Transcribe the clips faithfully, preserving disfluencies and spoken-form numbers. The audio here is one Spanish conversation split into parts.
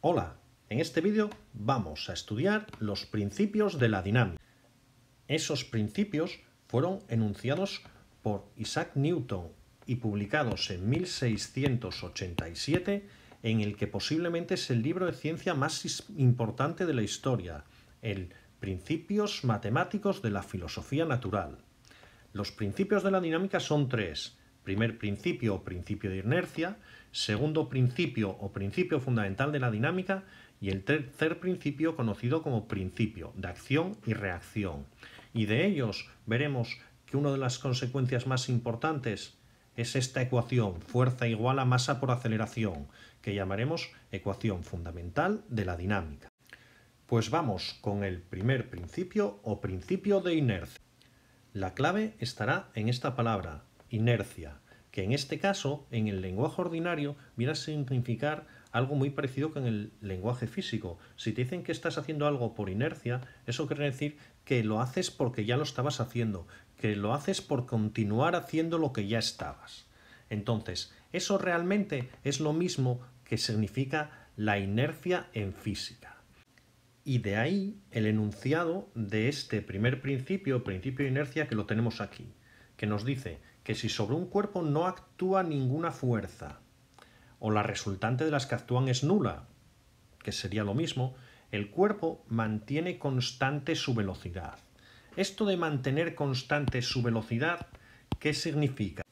Hola, en este vídeo vamos a estudiar los principios de la dinámica. Esos principios fueron enunciados por Isaac Newton y publicados en mil seiscientos ochenta y siete en el que posiblemente es el libro de ciencia más importante de la historia, el Principios Matemáticos de la Filosofía Natural. Los principios de la dinámica son tres. Primer principio o principio de inercia, segundo principio o principio fundamental de la dinámica y el tercer principio conocido como principio de acción y reacción. Y de ellos veremos que una de las consecuencias más importantes es esta ecuación, fuerza igual a masa por aceleración, que llamaremos ecuación fundamental de la dinámica. Pues vamos con el primer principio o principio de inercia. La clave estará en esta palabra, inercia, que en este caso, en el lenguaje ordinario, viene a significar algo muy parecido que en el lenguaje físico. Si te dicen que estás haciendo algo por inercia, eso quiere decir que lo haces porque ya lo estabas haciendo, que lo haces por continuar haciendo lo que ya estabas. Entonces, eso realmente es lo mismo que significa la inercia en física. Y de ahí el enunciado de este primer principio, principio de inercia, que lo tenemos aquí, que nos dice que si sobre un cuerpo no actúa ninguna fuerza, o la resultante de las que actúan es nula, que sería lo mismo, el cuerpo mantiene constante su velocidad. Esto de mantener constante su velocidad, ¿qué significa?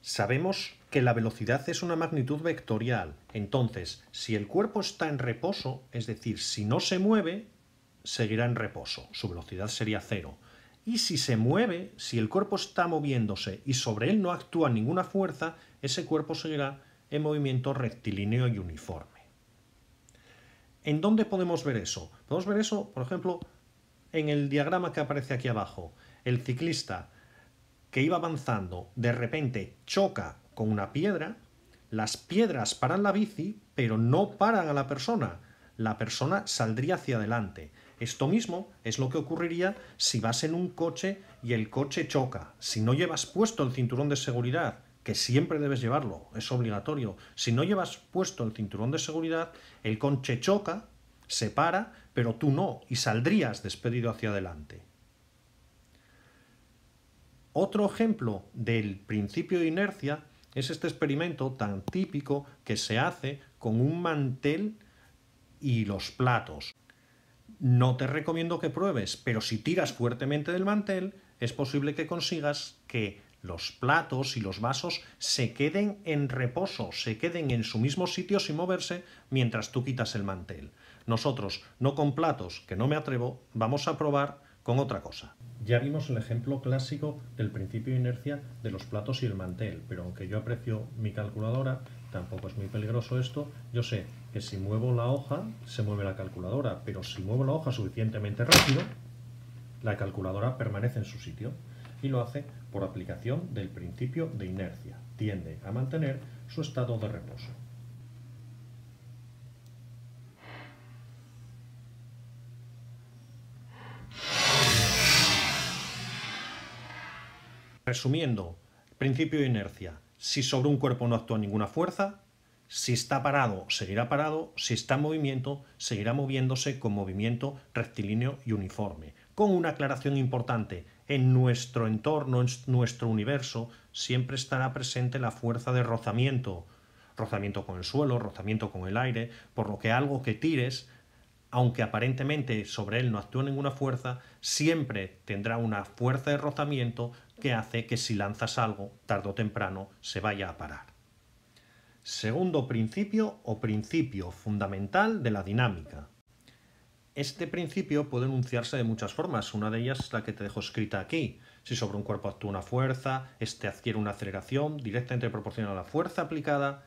Sabemos que la velocidad es una magnitud vectorial. Entonces, si el cuerpo está en reposo, es decir, si no se mueve, seguirá en reposo. Su velocidad sería cero. Y si se mueve, si el cuerpo está moviéndose y sobre él no actúa ninguna fuerza, ese cuerpo seguirá en movimiento rectilíneo y uniforme. ¿En dónde podemos ver eso? Podemos ver eso, por ejemplo, en el diagrama que aparece aquí abajo. El ciclista que iba avanzando, de repente choca con una piedra, las piedras paran la bici, pero no paran a la persona. La persona saldría hacia adelante. Esto mismo es lo que ocurriría si vas en un coche y el coche choca. Si no llevas puesto el cinturón de seguridad, que siempre debes llevarlo, es obligatorio. Si no llevas puesto el cinturón de seguridad, el coche choca, se para, pero tú no, y saldrías despedido hacia adelante. Otro ejemplo del principio de inercia es este experimento tan típico que se hace con un mantel y los platos. No te recomiendo que pruebes, pero si tiras fuertemente del mantel, es posible que consigas que los platos y los vasos se queden en reposo, se queden en su mismo sitio sin moverse mientras tú quitas el mantel. Nosotros, no con platos, que no me atrevo, vamos a probar con otra cosa. Ya vimos el ejemplo clásico del principio de inercia de los platos y el mantel, pero aunque yo aprecio mi calculadora, tampoco es muy peligroso esto. Yo sé que si muevo la hoja, se mueve la calculadora, pero si muevo la hoja suficientemente rápido, la calculadora permanece en su sitio y lo hace por aplicación del principio de inercia. Tiende a mantener su estado de reposo. Resumiendo, principio de inercia. Si sobre un cuerpo no actúa ninguna fuerza, si está parado, seguirá parado, si está en movimiento, seguirá moviéndose con movimiento rectilíneo y uniforme. Con una aclaración importante, en nuestro entorno, en nuestro universo, siempre estará presente la fuerza de rozamiento, rozamiento con el suelo, rozamiento con el aire, por lo que algo que tires, aunque aparentemente sobre él no actúa ninguna fuerza, siempre tendrá una fuerza de rozamiento que hace que si lanzas algo, tarde o temprano, se vaya a parar. Segundo principio o principio fundamental de la dinámica. Este principio puede enunciarse de muchas formas, una de ellas es la que te dejo escrita aquí. Si sobre un cuerpo actúa una fuerza, este adquiere una aceleración directamente proporcional a la fuerza aplicada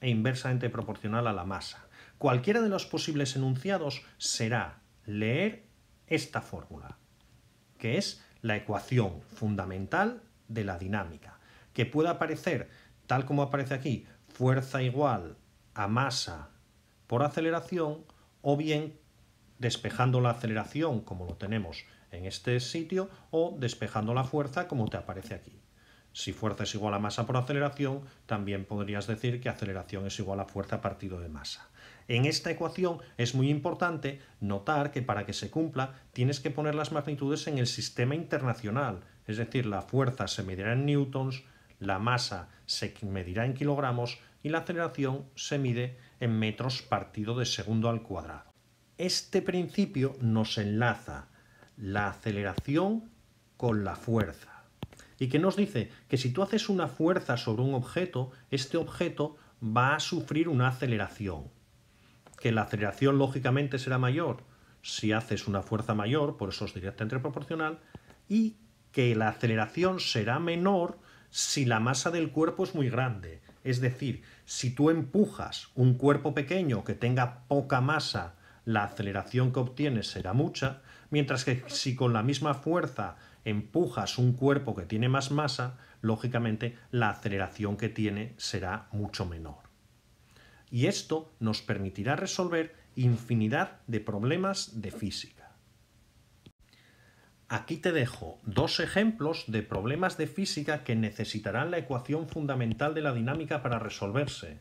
e inversamente proporcional a la masa. Cualquiera de los posibles enunciados será leer esta fórmula, que es la ecuación fundamental de la dinámica, que puede aparecer, tal como aparece aquí, fuerza igual a masa por aceleración, o bien despejando la aceleración, como lo tenemos en este sitio, o despejando la fuerza, como te aparece aquí. Si fuerza es igual a masa por aceleración, también podrías decir que aceleración es igual a fuerza partido de masa. En esta ecuación es muy importante notar que para que se cumpla tienes que poner las magnitudes en el sistema internacional, es decir, la fuerza se medirá en newtons, la masa se medirá en kilogramos y la aceleración se mide en metros partido de segundo al cuadrado. Este principio nos enlaza la aceleración con la fuerza. Y que nos dice que si tú haces una fuerza sobre un objeto, este objeto va a sufrir una aceleración. Que la aceleración lógicamente será mayor si haces una fuerza mayor, por eso es directamente proporcional, y que la aceleración será menor si la masa del cuerpo es muy grande. Es decir, si tú empujas un cuerpo pequeño que tenga poca masa, la aceleración que obtienes será mucha, mientras que si con la misma fuerza empujas un cuerpo que tiene más masa, lógicamente la aceleración que tiene será mucho menor. Y esto nos permitirá resolver infinidad de problemas de física. Aquí te dejo dos ejemplos de problemas de física que necesitarán la ecuación fundamental de la dinámica para resolverse.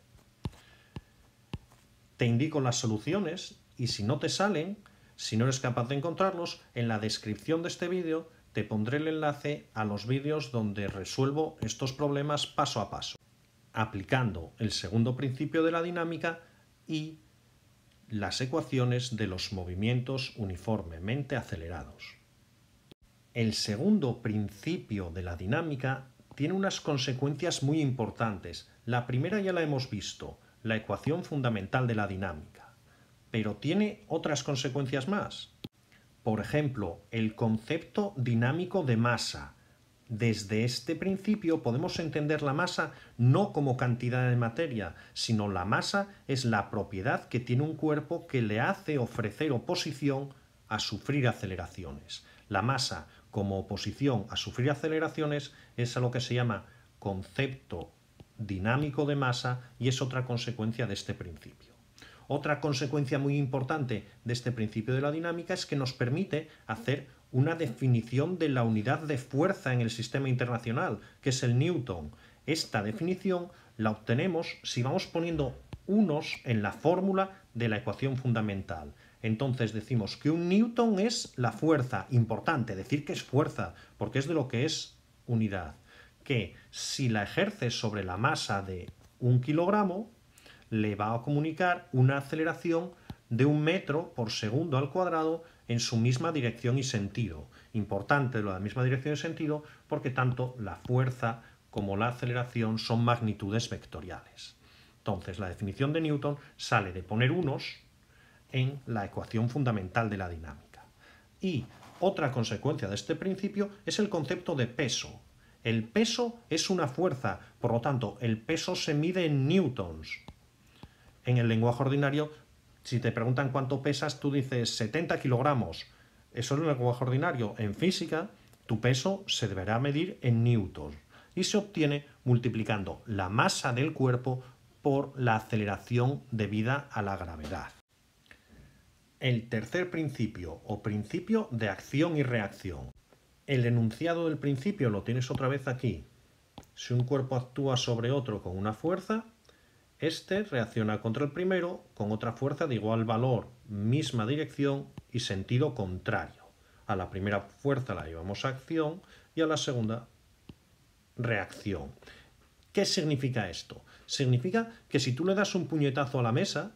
Te indico las soluciones y si no te salen, si no eres capaz de encontrarlos, en la descripción de este vídeo te pondré el enlace a los vídeos donde resuelvo estos problemas paso a paso, aplicando el segundo principio de la dinámica y las ecuaciones de los movimientos uniformemente acelerados. El segundo principio de la dinámica tiene unas consecuencias muy importantes. La primera ya la hemos visto, la ecuación fundamental de la dinámica, pero tiene otras consecuencias más. Por ejemplo, el concepto dinámico de masa. Desde este principio podemos entender la masa no como cantidad de materia, sino la masa es la propiedad que tiene un cuerpo que le hace ofrecer oposición a sufrir aceleraciones. La masa como oposición a sufrir aceleraciones es a lo que se llama concepto dinámico de masa y es otra consecuencia de este principio. Otra consecuencia muy importante de este principio de la dinámica es que nos permite hacer una definición de la unidad de fuerza en el sistema internacional, que es el newton. Esta definición la obtenemos si vamos poniendo unos en la fórmula de la ecuación fundamental. Entonces decimos que un newton es la fuerza, importante decir que es fuerza, porque es de lo que es unidad, que si la ejerces sobre la masa de un kilogramo, le va a comunicar una aceleración de un metro por segundo al cuadrado en su misma dirección y sentido. Importante lo de la misma dirección y sentido porque tanto la fuerza como la aceleración son magnitudes vectoriales. Entonces la definición de Newton sale de poner unos en la ecuación fundamental de la dinámica. Y otra consecuencia de este principio es el concepto de peso. El peso es una fuerza, por lo tanto el peso se mide en newtons. En el lenguaje ordinario, si te preguntan cuánto pesas, tú dices setenta kilogramos. Eso es el lenguaje ordinario. En física, tu peso se deberá medir en newtons y se obtiene multiplicando la masa del cuerpo por la aceleración debida a la gravedad. El tercer principio, o principio de acción y reacción. El enunciado del principio lo tienes otra vez aquí. Si un cuerpo actúa sobre otro con una fuerza, este reacciona contra el primero con otra fuerza de igual valor, misma dirección y sentido contrario. A la primera fuerza la llevamos a acción y a la segunda reacción. ¿Qué significa esto? Significa que si tú le das un puñetazo a la mesa,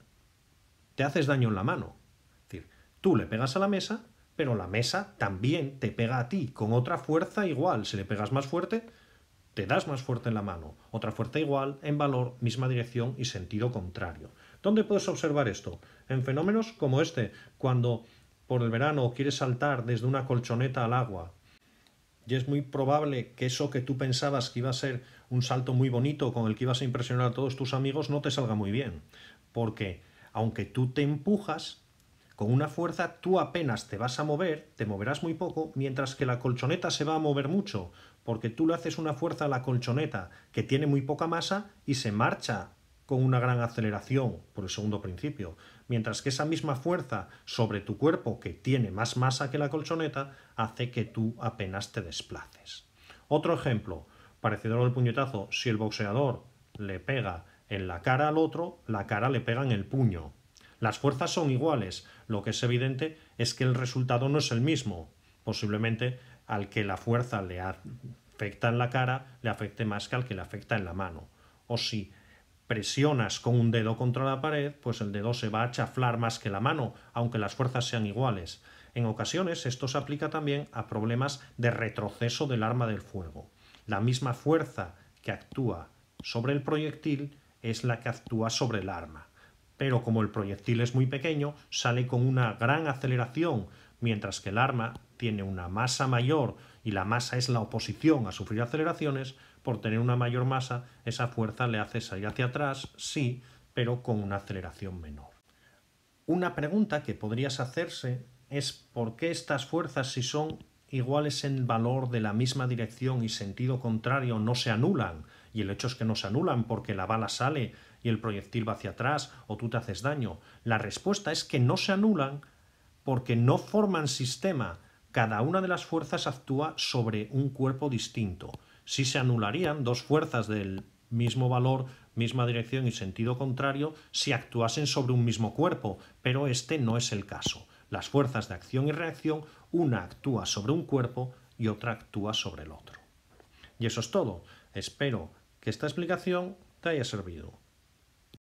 te haces daño en la mano. Es decir, tú le pegas a la mesa, pero la mesa también te pega a ti con otra fuerza igual. Si le pegas más fuerte, te das más fuerte en la mano, otra fuerza igual, en valor, misma dirección y sentido contrario. ¿Dónde puedes observar esto? En fenómenos como este, cuando por el verano quieres saltar desde una colchoneta al agua y es muy probable que eso que tú pensabas que iba a ser un salto muy bonito con el que ibas a impresionar a todos tus amigos no te salga muy bien, porque aunque tú te empujas con una fuerza, tú apenas te vas a mover, te moverás muy poco, mientras que la colchoneta se va a mover mucho, porque tú le haces una fuerza a la colchoneta que tiene muy poca masa y se marcha con una gran aceleración, por el segundo principio, mientras que esa misma fuerza sobre tu cuerpo que tiene más masa que la colchoneta hace que tú apenas te desplaces. Otro ejemplo, parecido a lo del puñetazo, si el boxeador le pega en la cara al otro, la cara le pega en el puño. Las fuerzas son iguales, lo que es evidente es que el resultado no es el mismo. Posiblemente al que la fuerza le afecta en la cara, le afecte más que al que le afecta en la mano. O si presionas con un dedo contra la pared, pues el dedo se va a chaflar más que la mano, aunque las fuerzas sean iguales. En ocasiones esto se aplica también a problemas de retroceso del arma del fuego. La misma fuerza que actúa sobre el proyectil es la que actúa sobre el arma. Pero como el proyectil es muy pequeño, sale con una gran aceleración, mientras que el arma tiene una masa mayor y la masa es la oposición a sufrir aceleraciones. Por tener una mayor masa, esa fuerza le hace salir hacia atrás, sí, pero con una aceleración menor. Una pregunta que podrías hacerse es ¿por qué estas fuerzas, si son iguales en valor de la misma dirección y sentido contrario, no se anulan? Y el hecho es que no se anulan porque la bala sale y el proyectil va hacia atrás o tú te haces daño. La respuesta es que no se anulan porque no forman sistema. Cada una de las fuerzas actúa sobre un cuerpo distinto. Si se anularían dos fuerzas del mismo valor, misma dirección y sentido contrario, si actuasen sobre un mismo cuerpo, pero este no es el caso. Las fuerzas de acción y reacción, una actúa sobre un cuerpo y otra actúa sobre el otro. Y eso es todo. Espero que esta explicación te haya servido.